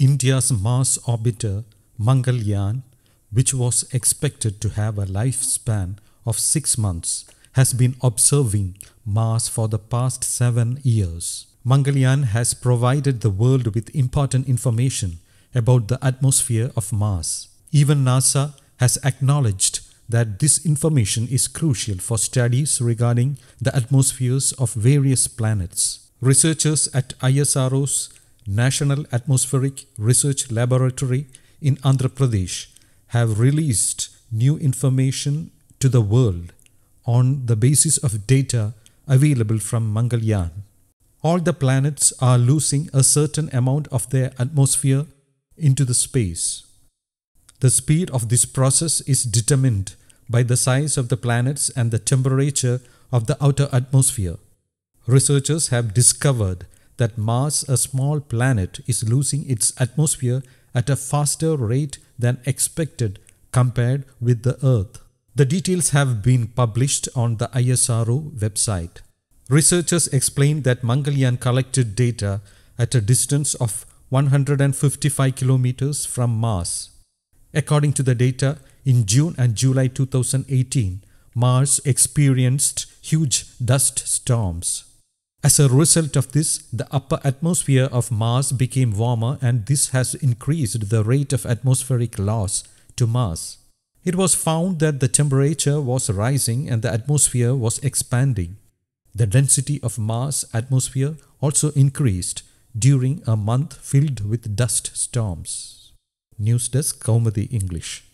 India's Mars orbiter Mangalyaan, which was expected to have a lifespan of 6 months, has been observing Mars for the past 7 years. Mangalyaan has provided the world with important information about the atmosphere of Mars. Even NASA has acknowledged that this information is crucial for studies regarding the atmospheres of various planets. Researchers at ISRO's National Atmospheric Research Laboratory in Andhra Pradesh have released new information to the world on the basis of data available from Mangalyaan. All the planets are losing a certain amount of their atmosphere into the space. The speed of this process is determined by the size of the planets and the temperature of the outer atmosphere. Researchers have discovered that Mars, a small planet, is losing its atmosphere at a faster rate than expected compared with the Earth. The details have been published on the ISRO website. Researchers explained that Mangalyaan collected data at a distance of 155 kilometers from Mars. According to the data, in June and July 2018, Mars experienced huge dust storms. As a result of this, the upper atmosphere of Mars became warmer, and this has increased the rate of atmospheric loss to Mars. It was found that the temperature was rising and the atmosphere was expanding. The density of Mars' atmosphere also increased during a month filled with dust storms. News Desk, Kaumadi English.